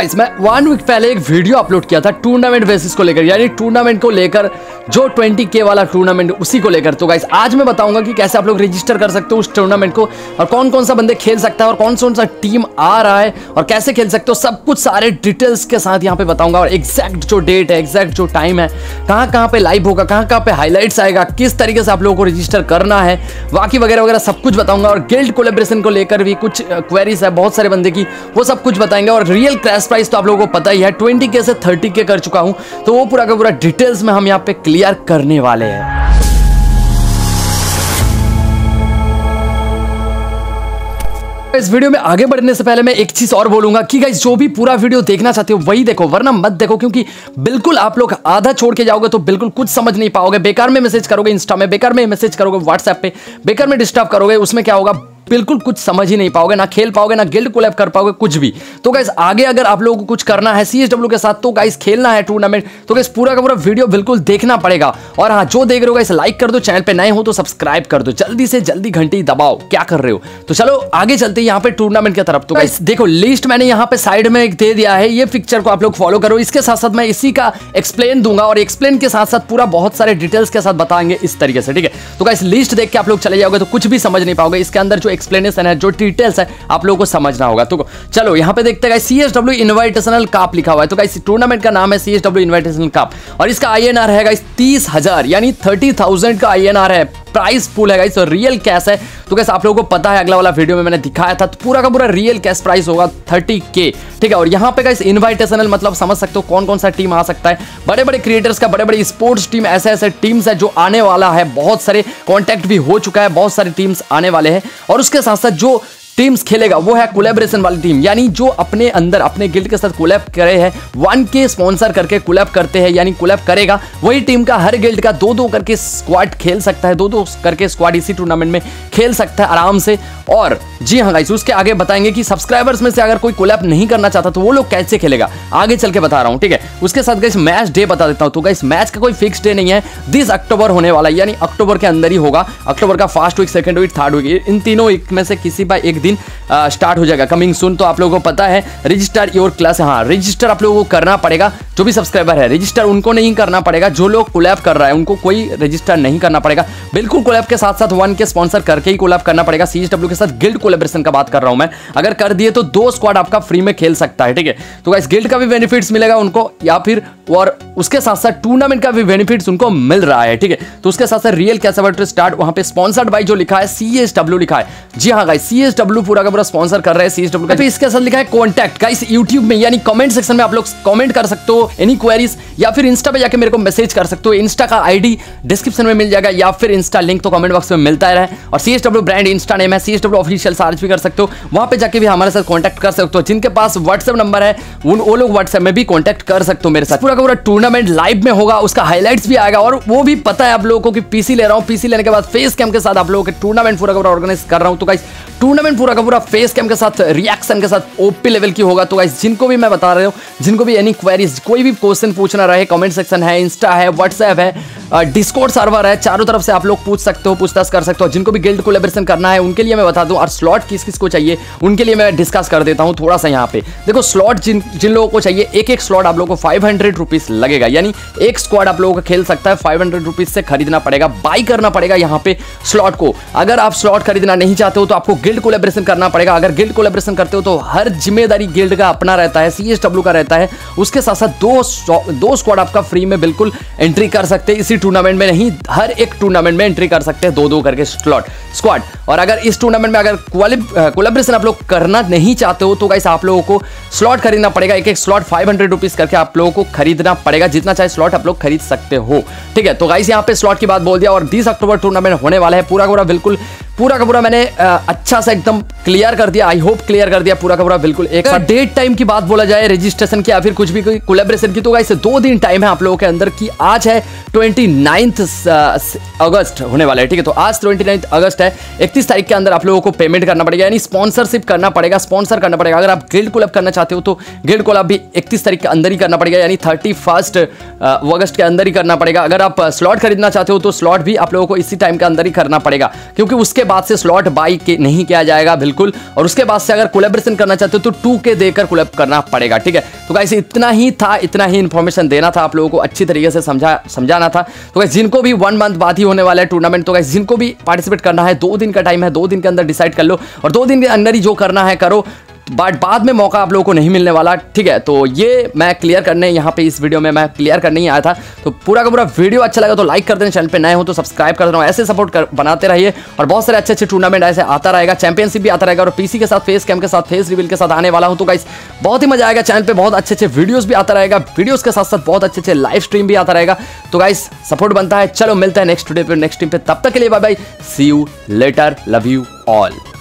इसमें 1 वीक पहले एक वीडियो अपलोड किया था टूर्नामेंट बेसिस को लेकर, यानी टूर्नामेंट को लेकर जो 20K वाला टूर्नामेंट उसी को लेकर। तो गाइस आज मैं बताऊंगा कि कैसे आप लोग रजिस्टर कर सकते हो उस टूर्नामेंट को और कौन कौन सा बंदे खेल सकता है और कौन सा टीम आ रहा है और कैसे खेल सकते हो, सब कुछ सारे डिटेल्स के साथ यहाँ पे बताऊंगा। और एग्जैक्ट जो डेट है, एग्जैक्ट जो टाइम है, कहाँ कहाँ पे लाइव होगा, कहाँ कहाँ पे हाईलाइट्स आएगा, किस तरीके से आप लोगों को रजिस्टर करना है, बाकी वगैरह वगैरह सब कुछ बताऊंगा। और गिल्ड कोलेब्रेशन को लेकर भी कुछ क्वेरीज है बहुत सारे बंदे की, वो सब कुछ बताएंगे। और रियल क्रैश प्राइस तो आप लोगों को पता ही है, 20K से 30K कर चुका हूँ, तो वो पूरा का पूरा डिटेल्स में हम यहाँ पे क्लियर करने वाले हैं। इस वीडियो में आगे बढ़ने से पहले मैं एक चीज और बोलूंगा कि गाइस जो भी पूरा वीडियो देखना चाहते हो वही देखो, वरना मत देखो, क्योंकि बिल्कुल आप लोग आधा छोड़ के जाओगे तो बिल्कुल कुछ समझ नहीं पाओगे। बेकार में मैसेज करोगे इंस्टा में, बेकार में मैसेज करोगे व्हाट्सएप पे, बेकार में डिस्टर्ब करोगे, उसमें क्या होगा, बिल्कुल कुछ समझ ही नहीं पाओगे, ना खेल पाओगे, ना गिल्ड कोलैब कर पाओगे, कुछ भी। तो गाइस आगे अगर आप लोगों को कुछ करना है CSW के साथ, तो गाइस खेलना है टूर्नामेंट, तो गाइस पूरा का पूरा वीडियो बिल्कुल देखना पड़ेगा। और हाँ, जो देख रहे हो गाइस लाइक कर दो, चैनल पे नए हो तो सब्सक्राइब कर दो, जल्दी से जल्दी घंटी दबाओ, क्या कर रहे हो। तो चलो आगे चलते हैं यहाँ पे टूर्नामेंट की तरफ। तो गाइस देखो लिस्ट मैंने यहाँ पे साइड में दे दिया है, ये पिक्चर को आप लोग फॉलो करो, इसके साथ साथ मैं इसी का एक्सप्लेन दूंगा और एक्सप्लेन के साथ साथ पूरा बहुत सारे डिटेल्स के साथ बताएंगे इस तरीके से, ठीक है। तो गाइस लिस्ट देख के आप लोग चले जाओगे तो कुछ भी समझ नहीं पाओगे, इसके अंदर जो एक्सप्लेनेशन है, जो डिटेल्स है, आप लोगों को समझना होगा। तो चलो यहाँ पे देखते हैं गाइस, CSW इन्वाइटेशनल कप लिखा हुआ है, तो गाइस टूर्नामेंट का नाम है CSW इन्वाइटेशनल कप और इसका INR है गाइस 30,000, यानी 30,000 का INR है। प्राइस पूल है गाइस और रियल कैश है, तो गाइस आप लोगों को पता है, अगला वाला वीडियो में मैंने दिखाया था, तो पूरा का पूरा रियल कैश प्राइस होगा 30K, ठीक है। और यहाँ पे गाइस इन्वाइटेशनल मतलब समझ सकते हो कौन कौन सा टीम आ सकता है, बड़े बड़े क्रिएटर्स का, बड़े बड़े स्पोर्ट्स टीम, ऐसे ऐसे टीम्स है जो आने वाला है, बहुत सारे कॉन्टैक्ट भी हो चुका है, बहुत सारे टीम्स आने वाले हैं। और उसके साथ साथ जो टीम्स खेलेगा वो है कोलैबोरेशन वाली टीम, यानी जो अपने अंदर अपने गिल्ड के साथ कोलैब करे हैं, 1K स्पॉन्सर करके कोलैब करते हैं, यानी कोलैब करेगा वही टीम का हर गिल्ड का दो दो करके स्क्वाड खेल सकता है, दो दो करके स्क्वाड इसी टूर्नामेंट में खेल सकता है आराम से। और जी हाँ गाइस, उसके आगे बताएंगे कि सब्सक्राइबर्स में से अगर कोई कोलैब नहीं करना चाहता तो वो लोग कैसे खेलेगा, आगे चल के बता रहा हूँ, ठीक है। उसके साथ गाइस मैच डे बता देता हूँ, तो गाइस मैच का कोई फिक्स डे नहीं है, 30 अक्टूबर होने वाला है, यानी अक्टूबर के अंदर ही होगा। अक्टूबर का first week, second week, third week, इन तीनों वीक में से किसी पर एक दिन स्टार्ट हो जाएगा, कमिंग सून। तो आप लोगों को पता है रजिस्टर योर क्लास, हाँ रजिस्टर आप लोगों को करना पड़ेगा, जो भी सब्सक्राइबर है रजिस्टर उनको नहीं करना पड़ेगा, जो लोग कोलैब कर रहा है उनको कोई रजिस्टर नहीं करना पड़ेगा, बिल्कुल कोलैब के साथ साथ 1K स्पॉन्सर करके ही कोलैब करना पड़ेगा। CSW के साथ गिल्ड कोलैबोरेशन का बात कर रहा हूं मैं, अगर कर दिए तो 2 स्क्वाड आपका फ्री में खेल सकता है, ठीक है। तो गाइस गिल्ड का भी बेनिफिट्स मिलेगा उनको, या फिर और उसके साथ साथ टूर्नामेंट का भी बेनिफिट्स उनको मिल रहा है, ठीक है। तो उसके साथ साथ रियल कैश अवार्ड स्टार्ट, वहां पे स्पॉन्सर्ड बाय जो लिखा है CSW लिखा है, जी हाँ गाइस CSW पूरा का पूरा स्पॉन्सर कर रहे हैं CSW का। इसके साथ लिखा है कॉन्टैक्ट गाइस YouTube में, यानी कमेंट सेक्शन में आप लोग कमेंट कर सकते हो एनी क्वेरीज, या फिर इंस्टा पे जाके मेरे को मैसेज कर सकते हो, इंस्टा का आईडी डिस्क्रिप्शन में मिल जाएगा, या फिर इंस्टा लिंक तो कमेंट बॉक्स में मिलता है। और CSW ब्रांड इंस्टा नेम है, CSW ऑफिशियल सर्च भी कर सकते हो, वहां पे जाके भी हमारे साथ कॉन्टैक्ट कर सकते हो। जिनके पास व्हाट्सएप नंबर है वो लोग व्हाट्सएप में भी कॉन्टैक्ट कर सकते हो मेरे साथ। पूरा का पूरा टूर्नामेंट लाइव में होगा, उसका हाईलाइट्स भी आएगा, और वो भी पता है आप लोगों को कि पीसी ले रहा हूँ, पीसी लेने के बाद फेस कैम के साथ आप लोगों के टूर्नामेंट पूरा का पूरा ऑर्गेनाइज कर रहा हूँ। तो गाइस टूर्नामेंट पूरा का पूरा फेस कैम के साथ, रिएक्शन के साथ, ओपी लेवल की होगा। तो गाइस जिनको भी मैं बता रहा हूँ, जिनको भी एनी क्वेरीज, कोई भी क्वेश्चन पूछना रहे, कमेंट सेक्शन है, इंस्टा है, व्हाट्सएप है, डिस्कॉर्ड सर्वर है, चारों तरफ से आप लोग पूछ सकते हो, पूछताछ कर सकते हो। जिनको भी गिल्ड कोलैबोरेशन करना है उनके लिए मैं बता दूँ, और स्लॉट किस किस को चाहिए उनके लिए मैं डिस्कस कर देता हूँ थोड़ा सा। यहाँ पे देखो स्लॉट जिन लोगों को चाहिए, एक स्लॉट आप लोगों को 500 रुपीज़ लगेगा, यानी एक स्क्वाड आप लोगों का खेल सकता है, 500 रुपीज़ से खरीदना पड़ेगा, बाई करना पड़ेगा यहाँ पे स्लॉट को। अगर आप स्लॉट खरीदना नहीं चाहते हो तो आपको गिल्ड कोलैबोरेशन करना पड़ेगा, अगर गिल्ड कोलैबोरेशन करते हो तो हर जिम्मेदारी गिल्ड का अपना रहता है, CSW का रहता है। उसके साथ साथ दो स्क्वाड आपका फ्री में बिल्कुल एंट्री कर सकते हैं इसी टूर्नामेंट में, नहीं हर एक टूर्नामेंट में एंट्री कर सकते हैं, दो दो करके स्लॉट स्क्वाड। और अगर इस टूर्नामेंट में अगर कोलैबोरेशन आप लोग करना नहीं चाहते हो तो गाइस आप लोगों को स्लॉट खरीदना पड़ेगा, एक स्लॉट 500 रुपीज़ करके आप लोगों को खरीदना पड़ेगा, जितना चाहे स्लॉट आप लोग खरीद सकते हो, ठीक है। तो गाइस यहाँ पे स्लॉट की बात बोल दिया, और 30 अक्टूबर टूर्नामेंट होने वाला है। पूरा पूरा बिल्कुल पूरा का पूरा मैंने अच्छा सा एकदम क्लियर कर दिया, आई होप क्लियर कर दिया पूरा का पूरा बिल्कुल। एक डेट टाइम की बात बोला जाए रजिस्ट्रेशन की या फिर कुछ भी कोई कोलैबोरेशन की, तो गाइस 2 दिन टाइम है आप लोगों के अंदर की, आज है 29 अगस्त होने वाला है, ठीक है। तो आज 29 अगस्त है, 31 तारीख के अंदर आप लोगों को पेमेंट करना पड़ेगा, यानी स्पॉन्सरशिप करना पड़ेगा, स्पॉन्सर करना पड़ेगा। अगर आप गिल्ड कोलैब करना चाहते हो तो गिल्ड कोलैब भी 31 तारीख के अंदर ही करना पड़ेगा, यानी 31 अगस्त के अंदर ही करना पड़ेगा। अगर आप स्लॉट खरीदना चाहते हो तो स्लॉट भी आप लोगों को इसी टाइम के अंदर ही करना पड़ेगा, क्योंकि उसके उसके बाद से स्लॉट बाई नहीं किया जाएगा बिल्कुल। और उसके बाद से अगर कोलैबोरेशन करना चाहते हो तो 2K देकर कोलैब करना पड़ेगा, ठीक है। तो गाइस इतना ही था, इतना ही इन्फॉर्मेशन देना था आप लोगों को, अच्छी तरीके से समझाना था। तो गाइस जिनको भी 1 मंथ बाद ही होने वाला है टूर्नामेंट, तो गाइस जिनको भी पार्टिसिपेट करना है 2 दिन का टाइम है, 2 दिन के अंदर डिसाइड कर लो और 2 दिन के अंदर ही जो करना है करो, बट बाद में मौका आप लोगों को नहीं मिलने वाला, ठीक है। तो ये मैं क्लियर करने यहाँ पे इस वीडियो में मैं क्लियर करने ही आया था। तो पूरा का पूरा वीडियो अच्छा लगा तो लाइक कर देना, चैनल पे नए हो तो सब्सक्राइब कर देना, ऐसे सपोर्ट बनाते रहिए। और बहुत सारे अच्छे अच्छे टूर्नामेंट ऐसे आता रहेगा, चैंपियनशिप भी आता रहेगा और पीसी के साथ फेस कैम के साथ फेस रिवील के साथ आने वाला हो। तो गाइस बहुत ही मजा आएगा, चैनल पर बहुत अच्छे अच्छे वीडियोज़ भी आता रहेगा, वीडियोज़ के साथ साथ बहुत अच्छे अच्छे लाइव स्ट्रीम भी आता रहेगा। तो गाइस सपोर्ट बनता है, चलो मिलता है नेक्स्ट वीडियो पे, नेक्स्ट टीम पे। तब तक के लिए bye bye, see you later, love you all.